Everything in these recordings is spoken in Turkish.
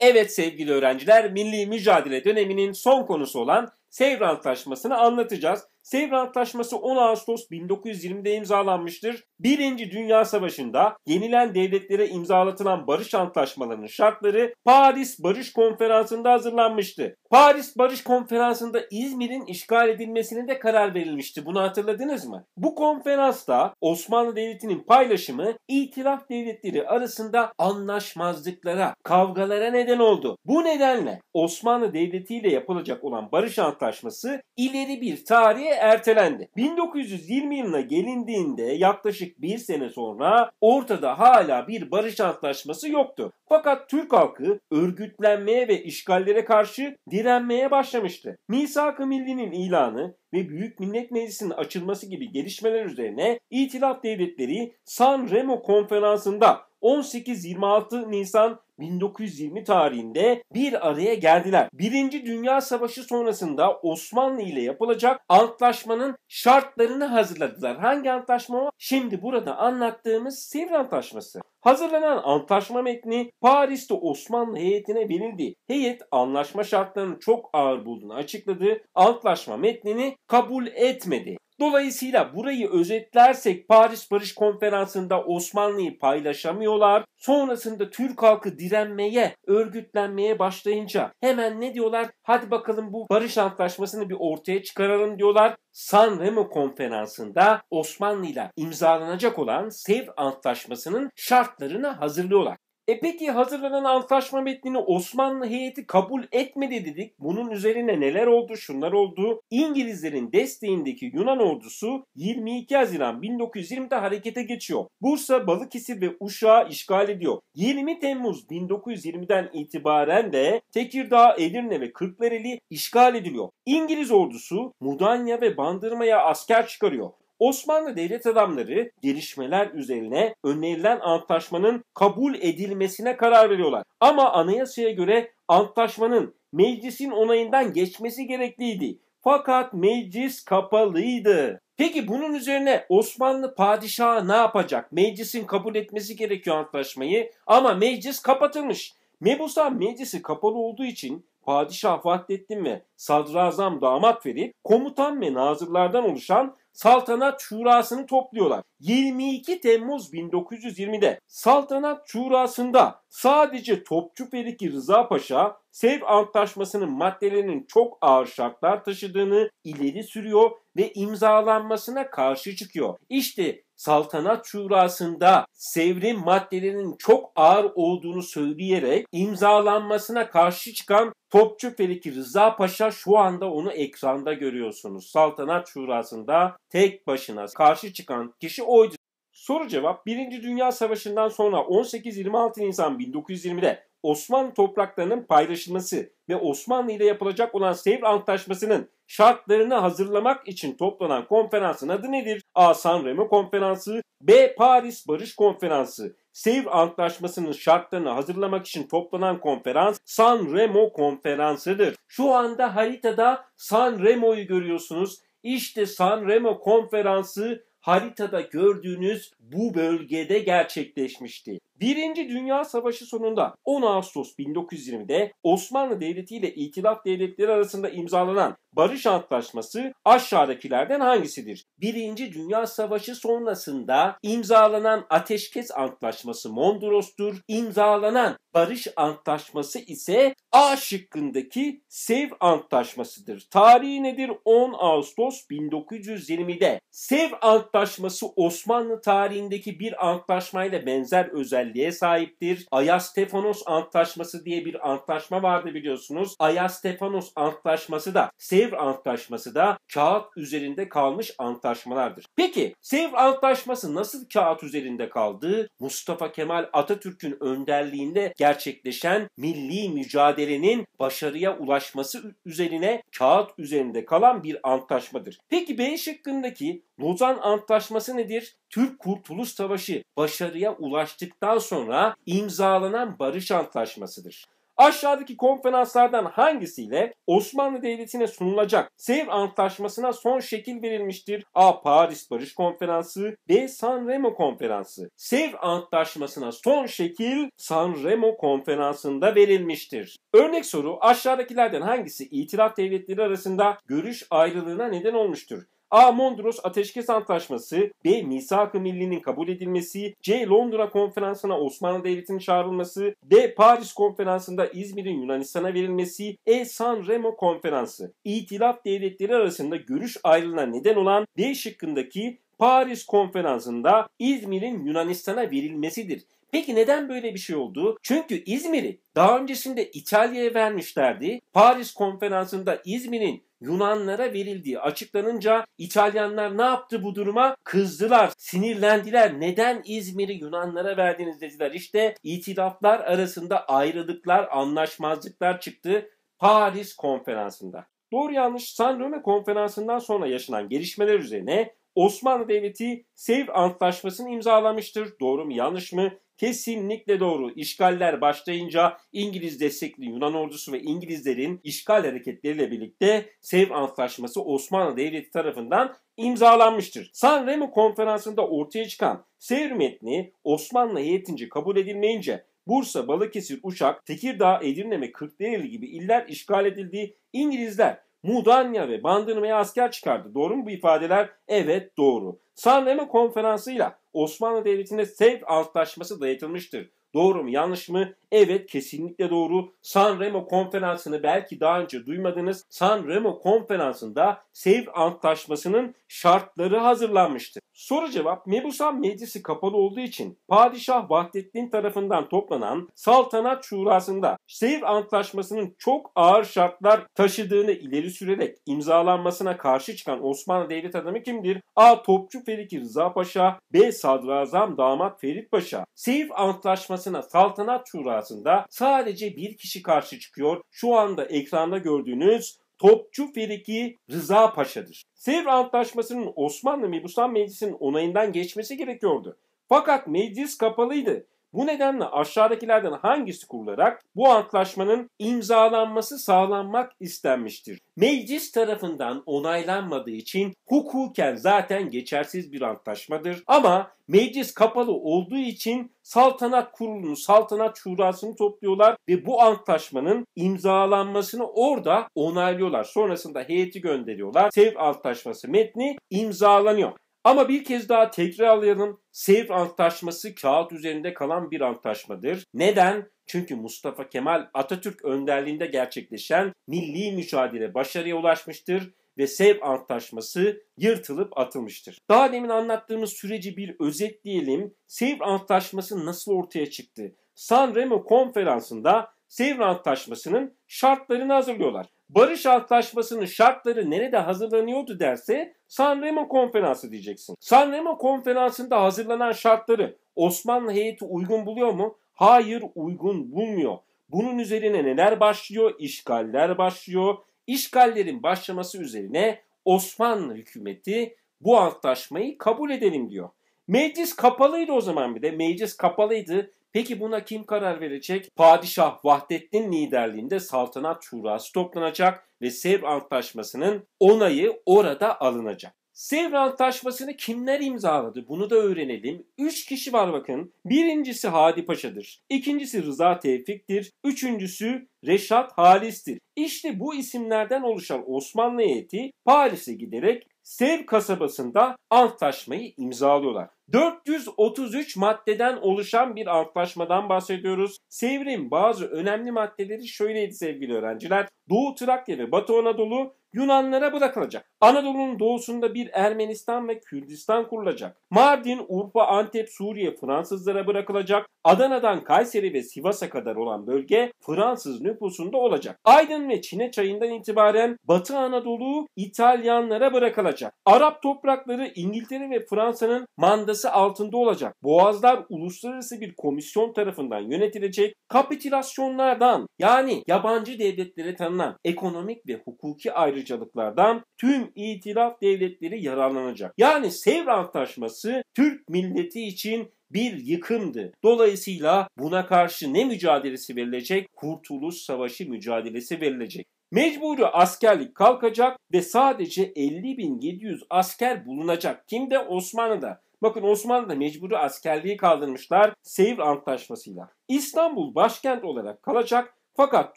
Evet sevgili öğrenciler, Milli Mücadele döneminin son konusu olan Sevr Antlaşması'nı anlatacağız. Sevr Antlaşması 10 Ağustos 1920'de imzalanmıştır. 1. Dünya Savaşı'nda yenilen devletlere imzalatılan barış antlaşmalarının şartları Paris Barış Konferansı'nda hazırlanmıştı. Paris Barış Konferansı'nda İzmir'in işgal edilmesine de karar verilmişti. Bunu hatırladınız mı? Bu konferansta Osmanlı Devleti'nin paylaşımı itilaf devletleri arasında anlaşmazlıklara, kavgalara neden oldu. Bu nedenle Osmanlı Devleti ile yapılacak olan barış antlaşması ileri bir tarihe ertelendi. 1920 yılına gelindiğinde yaklaşık bir sene sonra ortada hala bir barış antlaşması yoktu. Fakat Türk halkı örgütlenmeye ve işgallere karşı direnmeye başlamıştı. Misak-ı Milli'nin ilanı ve Büyük Millet Meclisi'nin açılması gibi gelişmeler üzerine İtilaf Devletleri San Remo Konferansı'nda 18-26 Nisan 1920 tarihinde bir araya geldiler. 1. Dünya Savaşı sonrasında Osmanlı ile yapılacak antlaşmanın şartlarını hazırladılar. Hangi antlaşma o? Şimdi burada anlattığımız Sevr Antlaşması. Hazırlanan antlaşma metni Paris'te Osmanlı heyetine verildi. Heyet anlaşma şartlarının çok ağır bulduğunu açıkladı. Antlaşma metnini kabul etmedi. Dolayısıyla burayı özetlersek Paris Barış Konferansı'nda Osmanlı'yı paylaşamıyorlar. Sonrasında Türk halkı direnmeye, örgütlenmeye başlayınca hemen ne diyorlar? Hadi bakalım bu barış antlaşmasını bir ortaya çıkaralım diyorlar. San Remo Konferansı'nda Osmanlı'yla imzalanacak olan Sevr Antlaşması'nın şartlarını hazırlıyorlar. Peki hazırlanan antlaşma metnini Osmanlı heyeti kabul etmedi dedik. Bunun üzerine neler oldu? Şunlar oldu. İngilizlerin desteğindeki Yunan ordusu 22 Haziran 1920'de harekete geçiyor. Bursa, Balıkesir ve Uşak'ı işgal ediyor. 20 Temmuz 1920'den itibaren de Tekirdağ, Edirne ve Kırklareli işgal ediliyor. İngiliz ordusu Mudanya ve Bandırma'ya asker çıkarıyor. Osmanlı devlet adamları gelişmeler üzerine önerilen antlaşmanın kabul edilmesine karar veriyorlar. Ama anayasaya göre antlaşmanın meclisin onayından geçmesi gerekliydi. Fakat meclis kapalıydı. Peki bunun üzerine Osmanlı padişahı ne yapacak? Meclisin kabul etmesi gerekiyor antlaşmayı ama meclis kapatılmış. Mebusan meclisi kapalı olduğu için Padişah Vahdettin ve Sadrazam Damat Ferit komutan ve nazırlardan oluşan Saltanat Şurası'nı topluyorlar. 22 Temmuz 1920'de Saltanat Şurası'nda sadece Topçu Feriki Rıza Paşa Sevr Antlaşması'nın maddelerinin çok ağır şartlar taşıdığını ileri sürüyor ve imzalanmasına karşı çıkıyor. İşte Saltanat Şurası'nda Sevr'in maddelerinin çok ağır olduğunu söyleyerek imzalanmasına karşı çıkan Topçu Feriki Rıza Paşa şu anda onu ekranda görüyorsunuz. Saltanat Şurası'nda tek başına karşı çıkan kişi oydu. Soru cevap. 1. Dünya Savaşı'ndan sonra 18-26 Nisan 1920'de Osmanlı topraklarının paylaşılması ve Osmanlı ile yapılacak olan Sevr Antlaşması'nın şartlarını hazırlamak için toplanan konferansın adı nedir? A. San Remo Konferansı, B. Paris Barış Konferansı. Sevr Antlaşması'nın şartlarını hazırlamak için toplanan konferans San Remo Konferansı'dır. Şu anda haritada San Remo'yu görüyorsunuz. İşte San Remo Konferansı haritada gördüğünüz bu bölgede gerçekleşmişti. 1. Dünya Savaşı sonunda 10 Ağustos 1920'de Osmanlı Devleti ile İtilaf Devletleri arasında imzalanan Barış Antlaşması aşağıdakilerden hangisidir? 1. Dünya Savaşı sonrasında imzalanan Ateşkes Antlaşması Mondros'tur. İmzalanan Barış Antlaşması ise A şıkkındaki Sevr Antlaşması'dır. Tarihi nedir? 10 Ağustos 1920'de. Sevr Antlaşması Osmanlı tarihindeki bir antlaşmayla benzer özelliğe sahiptir. Ayastefanos Antlaşması diye bir antlaşma vardı biliyorsunuz. Ayastefanos Antlaşması da Sevr Antlaşması da kağıt üzerinde kalmış antlaşmalardır. Peki Sevr Antlaşması nasıl kağıt üzerinde kaldı? Mustafa Kemal Atatürk'ün önderliğinde gerçekleşen milli mücadelenin başarıya ulaşması üzerine kağıt üzerinde kalan bir antlaşmadır. Peki B şıkkındaki Lozan Antlaşması nedir? Türk Kurtuluş Savaşı başarıya ulaştıktan sonra imzalanan barış antlaşmasıdır. Aşağıdaki konferanslardan hangisiyle Osmanlı Devleti'ne sunulacak Sevr Antlaşması'na son şekil verilmiştir? A. Paris Barış Konferansı, B. San Remo Konferansı. Sevr Antlaşması'na son şekil San Remo Konferansı'nda verilmiştir. Örnek soru: aşağıdakilerden hangisi itilaf devletleri arasında görüş ayrılığına neden olmuştur? A. Mondros Ateşkes Antlaşması, B. Misak-ı Milli'nin kabul edilmesi, C. Londra Konferansı'na Osmanlı Devleti'nin çağrılması, D. Paris Konferansı'nda İzmir'in Yunanistan'a verilmesi, E. San Remo Konferansı. İtilaf devletleri arasında görüş ayrılığına neden olan D şıkkındaki Paris Konferansı'nda İzmir'in Yunanistan'a verilmesidir. Peki neden böyle bir şey oldu? Çünkü İzmir'i daha öncesinde İtalya'ya vermişlerdi. Paris Konferansı'nda İzmir'in Yunanlara verildiği açıklanınca İtalyanlar ne yaptı bu duruma? Kızdılar, sinirlendiler. Neden İzmir'i Yunanlara verdiniz dediler. İşte itilaflar arasında ayrılıklar, anlaşmazlıklar çıktı Paris Konferansı'nda. Doğru yanlış San Remo Konferansı'ndan sonra yaşanan gelişmeler üzerine Osmanlı Devleti Sevr Antlaşması'nı imzalamıştır. Doğru mu yanlış mı? Kesinlikle doğru. İşgaller başlayınca İngiliz destekli Yunan ordusu ve İngilizlerin işgal hareketleriyle birlikte Sevr Antlaşması Osmanlı Devleti tarafından imzalanmıştır. San Remo Konferansı'nda ortaya çıkan Sevr metni Osmanlı heyetince kabul edilmeyince Bursa, Balıkesir, Uşak, Tekirdağ, Edirne ve Kırklareli gibi iller işgal edildi. İngilizler Mudanya ve Bandırma'ya asker çıkardı. Doğru mu bu ifadeler? Evet doğru. San Remo Konferansı'yla Osmanlı Devleti'ne Sevr Antlaşması dayatılmıştır. Doğru mu yanlış mı? Evet kesinlikle doğru. San Remo Konferansı'nı belki daha önce duymadınız. San Remo Konferansı'nda Sevr Antlaşması'nın şartları hazırlanmıştır. Soru cevap: Mebusan Meclisi kapalı olduğu için Padişah Vahdettin tarafından toplanan Saltanat Şurası'nda Sevr Antlaşması'nın çok ağır şartlar taşıdığını ileri sürerek imzalanmasına karşı çıkan Osmanlı Devlet adamı kimdir? A. Topçu Feriki Rıza Paşa, B. Sadrazam Damat Ferit Paşa. Sevr Antlaşması'na Saltanat Şurası'nda sadece bir kişi karşı çıkıyor. Şu anda ekranda gördüğünüz Topçu Feriki Rıza Paşa'dır. Sevr Antlaşması'nın Osmanlı Mebusan Meclisi'nin onayından geçmesi gerekiyordu. Fakat meclis kapalıydı. Bu nedenle aşağıdakilerden hangisi kurularak bu antlaşmanın imzalanması sağlanmak istenmiştir? Meclis tarafından onaylanmadığı için hukuken zaten geçersiz bir antlaşmadır. Ama meclis kapalı olduğu için saltanat kurulunu, saltanat şurasını topluyorlar ve bu antlaşmanın imzalanmasını orada onaylıyorlar. Sonrasında heyeti gönderiyorlar. Sevr Antlaşması metni imzalanıyor. Ama bir kez daha tekrarlayalım. Sevr Antlaşması kağıt üzerinde kalan bir antlaşmadır. Neden? Çünkü Mustafa Kemal Atatürk önderliğinde gerçekleşen milli mücadele başarıya ulaşmıştır ve Sevr Antlaşması yırtılıp atılmıştır. Daha demin anlattığımız süreci bir özetleyelim. Sevr Antlaşması nasıl ortaya çıktı? San Remo Konferansı'nda Sevr Antlaşması'nın şartlarını hazırlıyorlar. Barış Antlaşması'nın şartları nerede hazırlanıyordu derse San Remo Konferansı diyeceksin. San Remo Konferansı'nda hazırlanan şartları Osmanlı heyeti uygun buluyor mu? Hayır, uygun bulmuyor. Bunun üzerine neler başlıyor? İşgaller başlıyor. İşgallerin başlaması üzerine Osmanlı hükümeti bu antlaşmayı kabul edelim diyor. Meclis kapalıydı o zaman bir de. Meclis kapalıydı. Peki buna kim karar verecek? Padişah Vahdettin liderliğinde Saltanat Şurası toplanacak ve Sevr Antlaşması'nın onayı orada alınacak. Sevr Antlaşması'nı kimler imzaladı? Bunu da öğrenelim. 3 kişi var bakın. Birincisi Hadi Paşa'dır. İkincisi Rıza Tevfik'tir. Üçüncüsü Reşat Halis'tir. İşte bu isimlerden oluşan Osmanlı heyeti Paris'e giderek Sevr kasabasında antlaşmayı imzalıyorlar. 433 maddeden oluşan bir antlaşmadan bahsediyoruz. Sevr'in bazı önemli maddeleri şöyleydi sevgili öğrenciler. Doğu Trakya ve Batı Anadolu Yunanlara bırakılacak. Anadolu'nun doğusunda bir Ermenistan ve Kürdistan kurulacak. Mardin, Urfa, Antep, Suriye Fransızlara bırakılacak. Adana'dan Kayseri ve Sivas'a kadar olan bölge Fransız nüfusunda olacak. Aydın ve Çine çayından itibaren Batı Anadolu İtalyanlara bırakılacak. Arap toprakları İngiltere ve Fransa'nın mandası altında olacak. Boğazlar uluslararası bir komisyon tarafından yönetilecek. Kapitülasyonlardan yani yabancı devletlere tanınan ekonomik ve hukuki ayrıcalıklar ayrıcalıklardan tüm itilaf devletleri yararlanacak. Yani Sevr Antlaşması Türk milleti için bir yıkımdı. Dolayısıyla buna karşı ne mücadelesi verilecek? Kurtuluş Savaşı mücadelesi verilecek. Mecburi askerlik kalkacak ve sadece 50.700 asker bulunacak. Kimde? Osmanlı'da. Bakın Osmanlı'da mecburi askerliği kaldırmışlar Sevr Antlaşması'yla. İstanbul başkent olarak kalacak fakat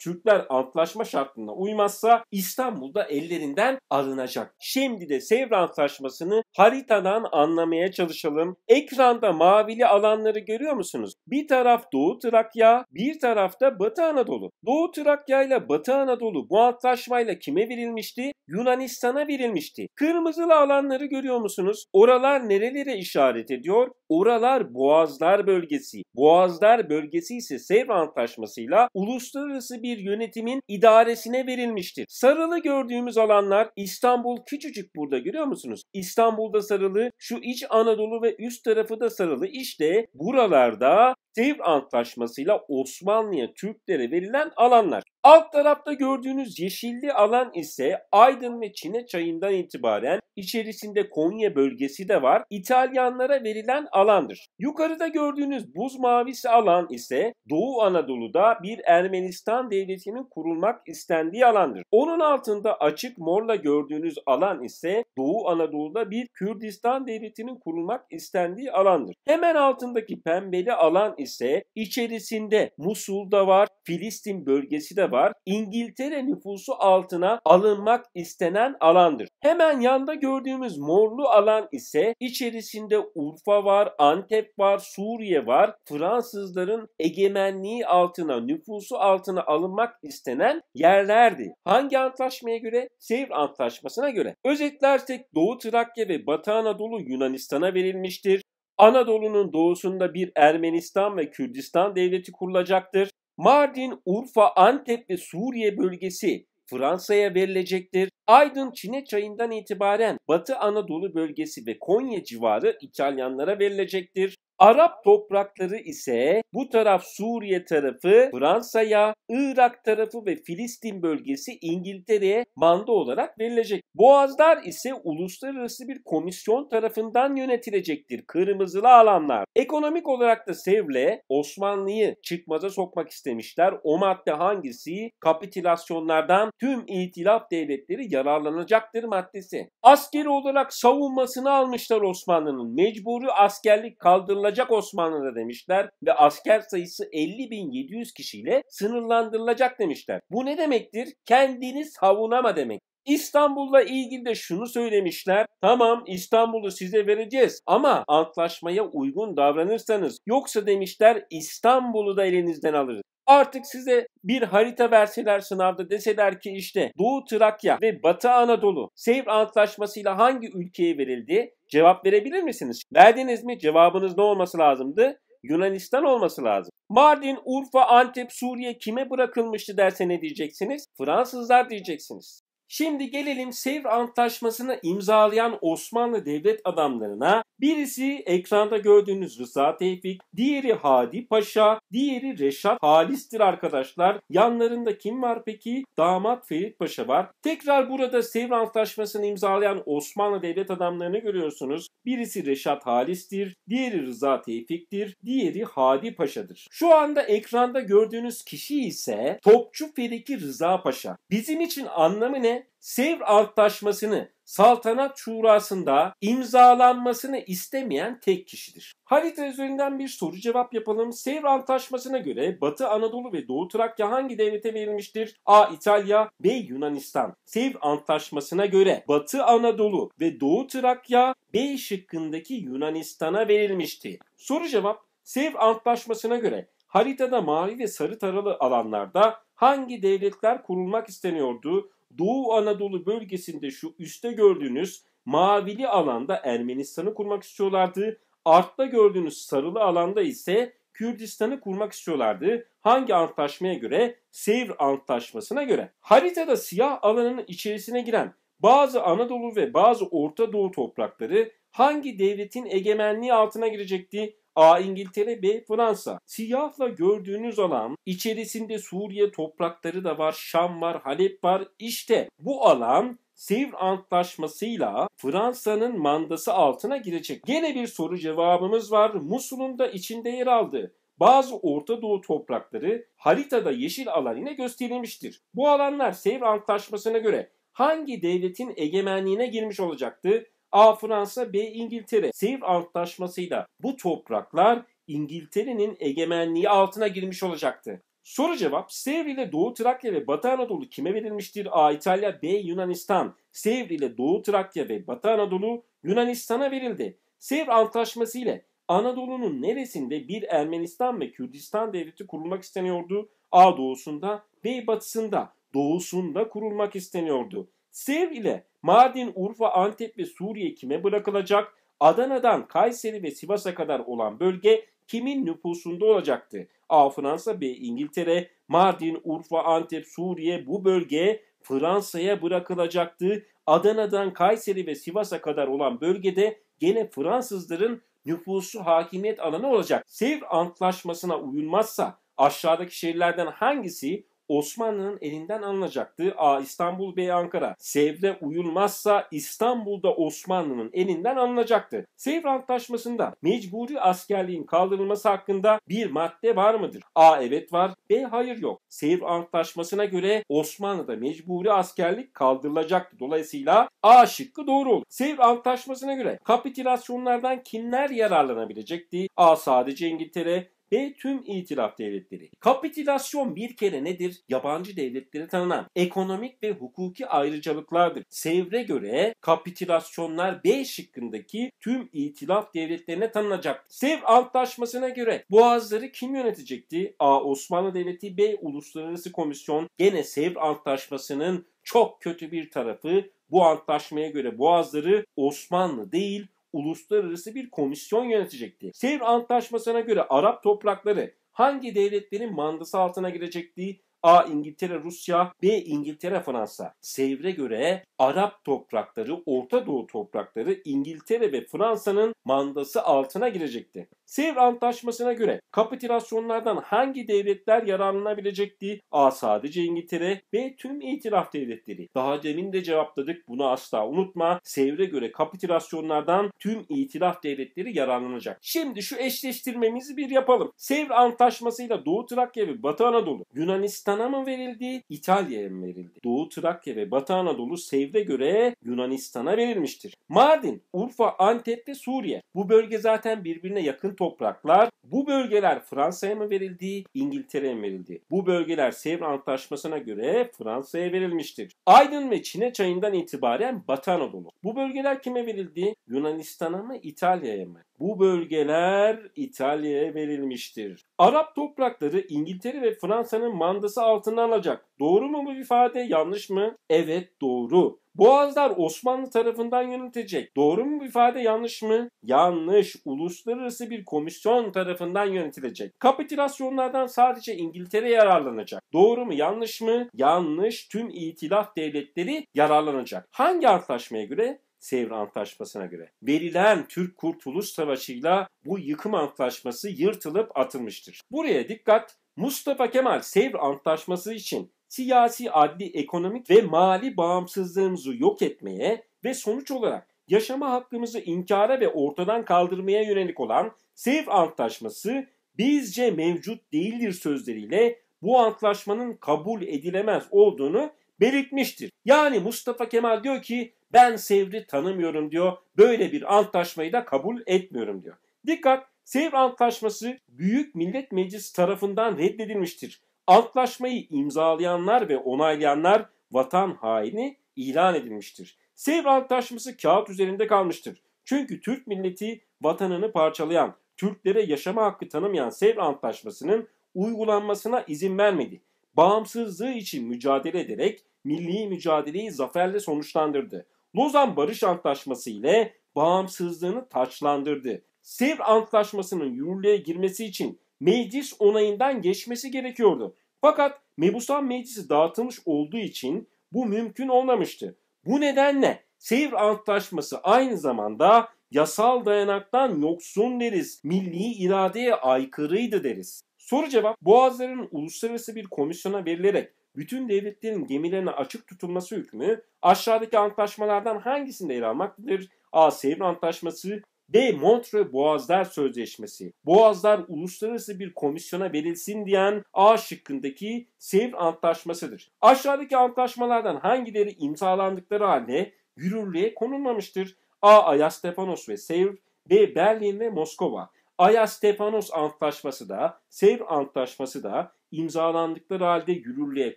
Türkler antlaşma şartlarına uymazsa İstanbul'da ellerinden alınacak. Şimdi de Sevr Antlaşması'nı haritadan anlamaya çalışalım. Ekranda mavili alanları görüyor musunuz? Bir taraf Doğu Trakya, bir tarafta Batı Anadolu. Doğu Trakya ile Batı Anadolu bu antlaşmayla kime verilmişti? Yunanistan'a verilmişti. Kırmızılı alanları görüyor musunuz? Oralar nerelere işaret ediyor? Oralar Boğazlar bölgesi. Boğazlar bölgesi ise Sevr Antlaşması'yla uluslararası bir yönetimin idaresine verilmiştir. Sarılı gördüğümüz alanlar İstanbul küçücük burada görüyor musunuz? İstanbul'da sarılı, şu iç Anadolu ve üst tarafı da sarılı. İşte buralarda Sevr Antlaşması'yla Osmanlı'ya, Türklere verilen alanlar. Alt tarafta gördüğünüz yeşilli alan ise Aydın ve Çine Çayı'ndan itibaren içerisinde Konya bölgesi de var. İtalyanlara verilen alandır. Yukarıda gördüğünüz buz mavisi alan ise Doğu Anadolu'da bir Ermenistan devletinin kurulmak istendiği alandır. Onun altında açık morla gördüğünüz alan ise Doğu Anadolu'da bir Kürdistan devletinin kurulmak istendiği alandır. Hemen altındaki pembeli alan ise içerisinde Musul'da var, Filistin bölgesi de var. İngiltere nüfusu altına alınmak istenen alandır. Hemen yanda gördüğümüz morlu alan ise içerisinde Urfa var, Antep var, Suriye var. Fransızların egemenliği altına, nüfusu altına alınmak istenen yerlerdi. Hangi antlaşmaya göre? Sevr Antlaşması'na göre. Özetlersek Doğu Trakya ve Batı Anadolu Yunanistan'a verilmiştir. Anadolu'nun doğusunda bir Ermenistan ve Kürdistan devleti kurulacaktır. Mardin, Urfa, Antep ve Suriye bölgesi Fransa'ya verilecektir. Aydın, Çine Çayı'ndan itibaren Batı Anadolu bölgesi ve Konya civarı İtalyanlara verilecektir. Arap toprakları ise bu taraf Suriye tarafı Fransa'ya, Irak tarafı ve Filistin bölgesi İngiltere'ye manda olarak verilecek. Boğazlar ise uluslararası bir komisyon tarafından yönetilecektir. Kırmızılı alanlar. Ekonomik olarak da Sevr'le Osmanlı'yı çıkmaza sokmak istemişler. O madde hangisi? Kapitülasyonlardan tüm itilaf devletleri yararlanacaktır maddesi. Askeri olarak savunmasını almışlar Osmanlı'nın. Mecburi askerlik kaldırılmıştır. Osmanlı'da demişler ve asker sayısı 50.700 kişiyle sınırlandırılacak demişler. Bu ne demektir? Kendini savunama demek. İstanbul'la ilgili de şunu söylemişler. Tamam, İstanbul'u size vereceğiz ama antlaşmaya uygun davranırsanız, yoksa demişler İstanbul'u da elinizden alırız. Artık size bir harita verseler sınavda, deseler ki işte Doğu Trakya ve Batı Anadolu Sevr Antlaşması'yla hangi ülkeye verildi? Cevap verebilir misiniz? Verdiniz mi? Cevabınız ne olması lazımdı? Yunanistan olması lazım. Mardin, Urfa, Antep, Suriye kime bırakılmıştı derse ne diyeceksiniz? Fransızlar diyeceksiniz. Şimdi gelelim Sevr Antlaşması'nı imzalayan Osmanlı devlet adamlarına. Birisi ekranda gördüğünüz Rıza Tevfik, diğeri Hadi Paşa, diğeri Reşat Halis'tir arkadaşlar. Yanlarında kim var peki? Damat Ferit Paşa var. Tekrar burada Sevr Antlaşması'nı imzalayan Osmanlı devlet adamlarını görüyorsunuz. Birisi Reşat Halis'tir, diğeri Rıza Tevfik'tir, diğeri Hadi Paşa'dır. Şu anda ekranda gördüğünüz kişi ise Topçu Feriki Rıza Paşa. Bizim için anlamı ne? Sevr Antlaşması'nı Saltanat Şurası'nda imzalanmasını istemeyen tek kişidir. Harita üzerinden bir soru cevap yapalım. Sevr Antlaşması'na göre Batı Anadolu ve Doğu Trakya hangi devlete verilmiştir? A. İtalya, B. Yunanistan. Sevr Antlaşması'na göre Batı Anadolu ve Doğu Trakya B şıkkındaki Yunanistan'a verilmişti. Soru cevap. Sevr Antlaşması'na göre haritada mavi ve sarı taralı alanlarda hangi devletler kurulmak isteniyordu? Doğu Anadolu bölgesinde şu üstte gördüğünüz mavili alanda Ermenistan'ı kurmak istiyorlardı. Artta gördüğünüz sarılı alanda ise Kürdistan'ı kurmak istiyorlardı. Hangi antlaşmaya göre? Sevr Antlaşması'na göre. Haritada siyah alanın içerisine giren bazı Anadolu ve bazı Orta Doğu toprakları hangi devletin egemenliği altına girecekti? A. İngiltere, B. Fransa. Siyahla gördüğünüz alan içerisinde Suriye toprakları da var, Şam var, Halep var. İşte bu alan Sevr Antlaşması'yla Fransa'nın mandası altına girecek. Gene bir soru cevabımız var. Musul'un da içinde yer aldığı bazı Orta Doğu toprakları haritada yeşil alan ile gösterilmiştir. Bu alanlar Sevr Antlaşması'na göre hangi devletin egemenliğine girmiş olacaktı? A. Fransa, B. İngiltere. Sevr Antlaşması'yla bu topraklar İngiltere'nin egemenliği altına girmiş olacaktı. Soru cevap: Sevr ile Doğu Trakya ve Batı Anadolu kime verilmiştir? A. İtalya, B. Yunanistan. Sevr ile Doğu Trakya ve Batı Anadolu Yunanistan'a verildi. Sevr Antlaşması ile Anadolu'nun neresinde bir Ermenistan ve Kürdistan devleti kurulmak isteniyordu? A. Doğusunda, B. Batısında. Doğusunda kurulmak isteniyordu. Sevr ile Mardin, Urfa, Antep ve Suriye kime bırakılacak? Adana'dan Kayseri ve Sivas'a kadar olan bölge kimin nüfusunda olacaktı? A. Fransa, B. İngiltere. Mardin, Urfa, Antep, Suriye, bu bölge Fransa'ya bırakılacaktı. Adana'dan Kayseri ve Sivas'a kadar olan bölgede gene Fransızların nüfusu hakimiyet alanı olacak. Sevr Antlaşması'na uyulmazsa aşağıdaki şehirlerden hangisi Osmanlı'nın elinden alınacaktı? A. İstanbul, B. Ankara. Sevr'e uyulmazsa İstanbul'da Osmanlı'nın elinden alınacaktı. Sevr Antlaşması'nda mecburi askerliğin kaldırılması hakkında bir madde var mıdır? A. Evet var, B. Hayır yok. Sevr Antlaşması'na göre Osmanlı'da mecburi askerlik kaldırılacaktı. Dolayısıyla A şıkkı doğru olur. Sevr Antlaşması'na göre kapitülasyonlardan kimler yararlanabilecekti? A. Sadece İngiltere, B. Tüm itilaf devletleri. Kapitülasyon bir kere nedir? Yabancı devletlere tanınan ekonomik ve hukuki ayrıcalıklardır. Sevr'e göre kapitülasyonlar B şıkkındaki tüm itilaf devletlerine tanınacak. Sevr Antlaşması'na göre boğazları kim yönetecekti? A. Osmanlı Devleti, B. Uluslararası Komisyon. Gene Sevr Antlaşması'nın çok kötü bir tarafı, bu antlaşmaya göre boğazları Osmanlı değil, uluslararası bir komisyon yönetecekti. Sevr Antlaşması'na göre Arap toprakları hangi devletlerin mandası altına girecekti? A. İngiltere, Rusya, B. İngiltere, Fransa. Sevr'e göre Arap toprakları, Orta Doğu toprakları İngiltere ve Fransa'nın mandası altına girecekti. Sevr Antlaşması'na göre kapitülasyonlardan hangi devletler yararlanabilecekti? A. Sadece İngiltere, B. Tüm itilaf devletleri. Daha demin de cevapladık, bunu asla unutma. Sevr'e göre kapitülasyonlardan tüm itilaf devletleri yararlanacak. Şimdi şu eşleştirmemizi bir yapalım. Sevr Antlaşması'yla Doğu Trakya ve Batı Anadolu Yunanistan'a mı verildi, İtalya'ya mı verildi? Doğu Trakya ve Batı Anadolu Sevr'e göre Yunanistan'a verilmiştir. Mardin, Urfa, Antep ve Suriye. Bu bölge zaten birbirine yakın topraklar. Bu bölgeler Fransa'ya mı verildi, İngiltere'ye mi verildi? Bu bölgeler Sevr Antlaşması'na göre Fransa'ya verilmiştir. Aydın ve Çine Çayı'ndan itibaren Batı Anadolu. Bu bölgeler kime verildi? Yunanistan'a mı, İtalya'ya mı? Bu bölgeler İtalya'ya verilmiştir. Arap toprakları İngiltere ve Fransa'nın mandası altına alacak. Doğru mu bu ifade, yanlış mı? Evet, doğru. Boğazlar Osmanlı tarafından yönetilecek. Doğru mu bu ifade, yanlış mı? Yanlış. Uluslararası bir komisyon tarafından yönetilecek. Kapitülasyonlardan sadece İngiltere yararlanacak. Doğru mu, yanlış mı? Yanlış. Tüm itilaf devletleri yararlanacak. Hangi antlaşmaya göre? Sevr Antlaşması'na göre. Verilen Türk Kurtuluş Savaşı'yla bu yıkım antlaşması yırtılıp atılmıştır. Buraya dikkat. Mustafa Kemal Sevr Antlaşması için siyasi, adli, ekonomik ve mali bağımsızlığımızı yok etmeye ve sonuç olarak yaşama hakkımızı inkara ve ortadan kaldırmaya yönelik olan Sevr Antlaşması bizce mevcut değildir sözleriyle bu antlaşmanın kabul edilemez olduğunu belirtmiştir. Yani Mustafa Kemal diyor ki ben Sevr'i tanımıyorum diyor, böyle bir antlaşmayı da kabul etmiyorum diyor. Dikkat! Sevr Antlaşması Büyük Millet Meclisi tarafından reddedilmiştir. Antlaşmayı imzalayanlar ve onaylayanlar vatan haini ilan edilmiştir. Sevr Antlaşması kağıt üzerinde kalmıştır. Çünkü Türk milleti vatanını parçalayan, Türklere yaşama hakkı tanımayan Sevr Antlaşması'nın uygulanmasına izin vermedi. Bağımsızlığı için mücadele ederek milli mücadeleyi zaferle sonuçlandırdı. Lozan Barış Antlaşması ile bağımsızlığını taçlandırdı. Sevr Antlaşması'nın yürürlüğe girmesi için meclis onayından geçmesi gerekiyordu. Fakat Mebusan Meclisi dağıtılmış olduğu için bu mümkün olmamıştı. Bu nedenle Sevr Antlaşması aynı zamanda yasal dayanaktan yoksun deriz, milli iradeye aykırıydı deriz. Soru cevap, boğazların uluslararası bir komisyona verilerek bütün devletlerin gemilerine açık tutulması hükmü aşağıdaki antlaşmalardan hangisinde yer almaktadır? A. Sevr Antlaşması, B. Montre Boğazlar Sözleşmesi. Boğazlar uluslararası bir komisyona verilsin diyen A şıkkındaki Sevr Antlaşması'dır. Aşağıdaki antlaşmalardan hangileri imzalandıkları halde yürürlüğe konulmamıştır? A. Ayastefanos ve Sevr, B. Berlin ve Moskova. Ayastefanos Antlaşması da Sevr Antlaşması da imzalandıkları halde yürürlüğe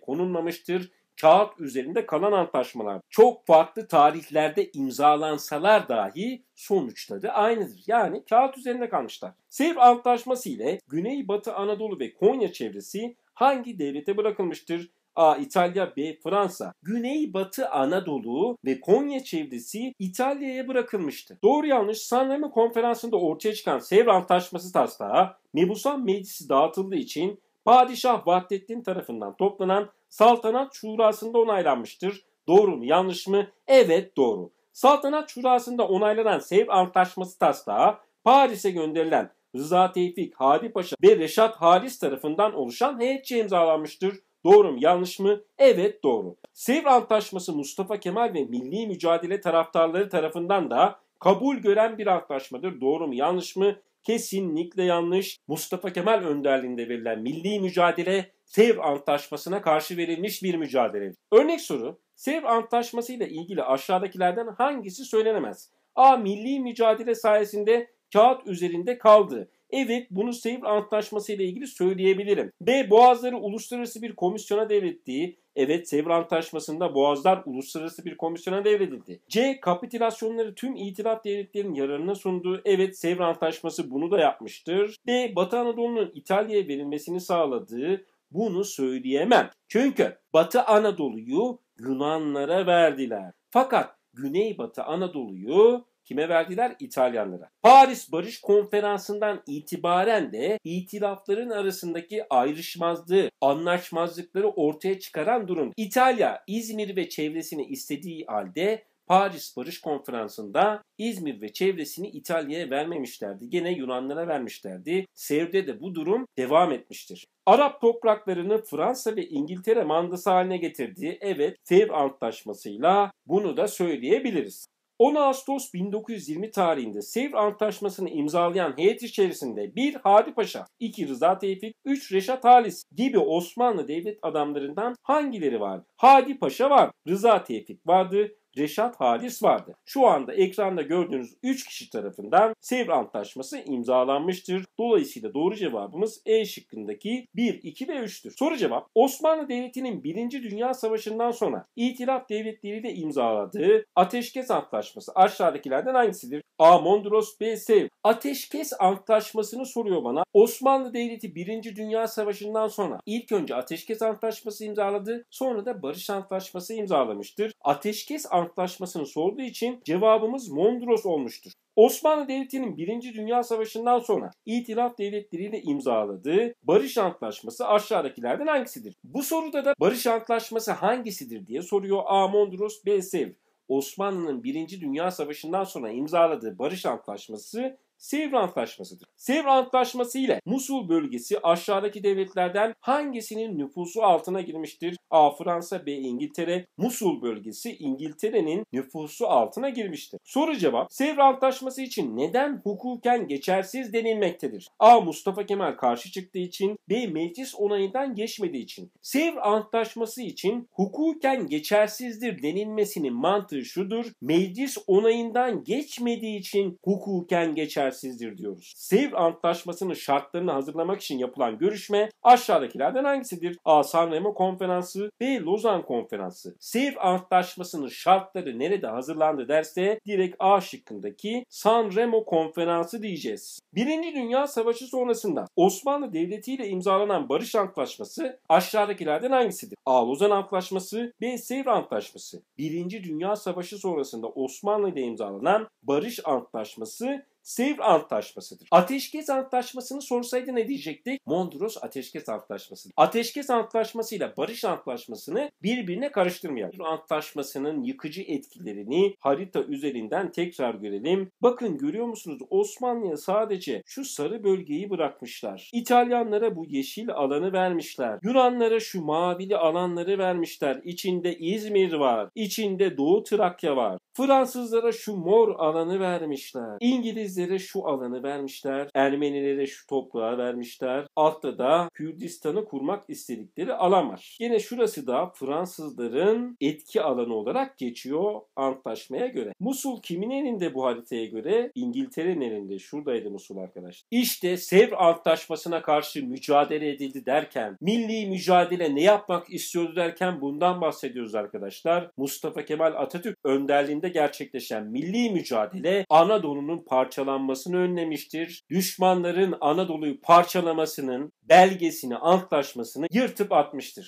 konulmamıştır. Kağıt üzerinde kalan antlaşmalar çok farklı tarihlerde imzalansalar dahi sonuçları aynıdır. Yani kağıt üzerinde kalmışlar. Sevr Antlaşması ile Güneybatı Anadolu ve Konya çevresi hangi devlete bırakılmıştır? A. İtalya, B. Fransa. Güneybatı Anadolu ve Konya çevresi İtalya'ya bırakılmıştı. Doğru yanlış San Remo Konferansı'nda ortaya çıkan Sevr Antlaşması taslağı Mebusan Meclisi dağıtıldığı için Padişah Vahdettin tarafından toplanan Saltanat Şurası'nda onaylanmıştır. Doğru mu yanlış mı? Evet doğru. Saltanat Şurası'nda onaylanan Sevr Antlaşması taslağı Paris'e gönderilen Rıza Tevfik, Hadi Paşa ve Reşat Halis tarafından oluşan heyetçe imzalanmıştır. Doğru mu yanlış mı? Evet doğru. Sevr Antlaşması Mustafa Kemal ve Milli Mücadele taraftarları tarafından da kabul gören bir antlaşmadır. Doğru mu yanlış mı? Kesinlikle yanlış. Mustafa Kemal önderliğinde verilen Milli Mücadele Sevr Antlaşması'na karşı verilmiş bir mücadele. Örnek soru: Sevr Antlaşması ile ilgili aşağıdakilerden hangisi söylenemez? A. Milli mücadele sayesinde kağıt üzerinde kaldı. Evet, bunu Sevr Antlaşması ile ilgili söyleyebilirim. B. Boğazları uluslararası bir komisyona devrettiği. Evet, Sevr Antlaşması'nda boğazlar uluslararası bir komisyona devredildi. C. Kapitülasyonları tüm itilaf devletlerinin yararına sunduğu. Evet, Sevr Antlaşması bunu da yapmıştır. D. Batı Anadolu'nun İtalya'ya verilmesini sağladığı. Bunu söyleyemem. Çünkü Batı Anadolu'yu Yunanlara verdiler. Fakat Güneybatı Anadolu'yu kime verdiler? İtalyanlara. Paris Barış Konferansı'ndan itibaren de itilafların arasındaki ayrışmazlığı, anlaşmazlıkları ortaya çıkaran durum. İtalya, İzmir ve çevresini istediği halde Paris Barış Konferansı'nda İzmir ve çevresini İtalya'ya vermemişlerdi. Gene Yunanlara vermişlerdi. Sevr'de de bu durum devam etmiştir. Arap topraklarını Fransa ve İngiltere mandası haline getirdiği, evet, Sevr Antlaşması'yla bunu da söyleyebiliriz. 10 Ağustos 1920 tarihinde Sevr Antlaşması'nı imzalayan heyet içerisinde 1. Hadi Paşa, 2. Rıza Tevfik, 3. Reşat Halis gibi Osmanlı devlet adamlarından hangileri vardı? Hadi Paşa var, Rıza Tevfik vardı, Reşat Halis vardı. Şu anda ekranda gördüğünüz 3 kişi tarafından Sevr Antlaşması imzalanmıştır. Dolayısıyla doğru cevabımız E şıkkındaki 1, 2 ve 3'tür. Soru cevap, Osmanlı Devleti'nin 1. Dünya Savaşı'ndan sonra İtilaf Devletleri'yle imzaladığı Ateşkes Antlaşması aşağıdakilerden hangisidir? A. Mondros, B. Sevr. Ateşkes Antlaşması'nı soruyor bana. Osmanlı Devleti 1. Dünya Savaşı'ndan sonra ilk önce Ateşkes Antlaşması imzaladı, sonra da Barış Antlaşması imzalamıştır. Ateşkes Antlaşması'nı sorduğu için cevabımız Mondros olmuştur. Osmanlı Devleti'nin 1. Dünya Savaşı'ndan sonra İtilaf Devletleri'yle imzaladığı Barış Antlaşması aşağıdakilerden hangisidir? Bu soruda da Barış Antlaşması hangisidir diye soruyor. A. Mondros, B. Sevr. Osmanlı'nın 1. Dünya Savaşı'ndan sonra imzaladığı Barış Antlaşması Sevr Antlaşması'dır. Sevr Antlaşması ile Musul bölgesi aşağıdaki devletlerden hangisinin nüfusu altına girmiştir? A. Fransa, B. İngiltere. Musul bölgesi İngiltere'nin nüfusu altına girmiştir. Soru cevap, Sevr Antlaşması için neden hukuken geçersiz denilmektedir? A. Mustafa Kemal karşı çıktığı için, B. Meclis onayından geçmediği için. Sevr Antlaşması için hukuken geçersizdir denilmesinin mantığı şudur: meclis onayından geçmediği için hukuken geçersizdir diyoruz. Sevr Antlaşması'nın şartlarını hazırlamak için yapılan görüşme aşağıdakilerden hangisidir? A. San Remo Konferansı, B. Lozan Konferansı. Sevr Antlaşması'nın şartları nerede hazırlandı derse direkt A şıkkındaki San Remo Konferansı diyeceğiz. 1. Dünya Savaşı sonrasında Osmanlı Devleti ile imzalanan Barış Antlaşması aşağıdakilerden hangisidir? A. Lozan Antlaşması, B. Sevr Antlaşması. 1. Dünya Savaşı sonrasında Osmanlı ile imzalanan Barış Antlaşması Sevr Antlaşması'dır. Ateşkes Antlaşması'nı sorsaydı ne diyecektik? Mondros Ateşkes Antlaşması'dır. Ateşkes Antlaşması ile Barış Antlaşması'nı birbirine karıştırmayalım. Antlaşması'nın yıkıcı etkilerini harita üzerinden tekrar görelim. Bakın görüyor musunuz? Osmanlı'ya sadece şu sarı bölgeyi bırakmışlar. İtalyanlara bu yeşil alanı vermişler. Yunanlara şu mavili alanları vermişler. İçinde İzmir var. İçinde Doğu Trakya var. Fransızlara şu mor alanı vermişler. İngilizlere şu alanı vermişler. Ermenilere şu toprağı vermişler. Altta da Kürdistan'ı kurmak istedikleri alan var. Yine şurası da Fransızların etki alanı olarak geçiyor antlaşmaya göre. Musul kimin elinde bu haritaya göre? İngiltere'nin elinde. Şuradaydı Musul arkadaşlar. İşte Sevr Antlaşması'na karşı mücadele edildi derken, milli mücadele ne yapmak istiyordu derken bundan bahsediyoruz arkadaşlar. Mustafa Kemal Atatürk önderliğinde gerçekleşen milli mücadele Anadolu'nun parçalanmasını önlemiştir. Düşmanların Anadolu'yu parçalamasının belgesini, antlaşmasını yırtıp atmıştır.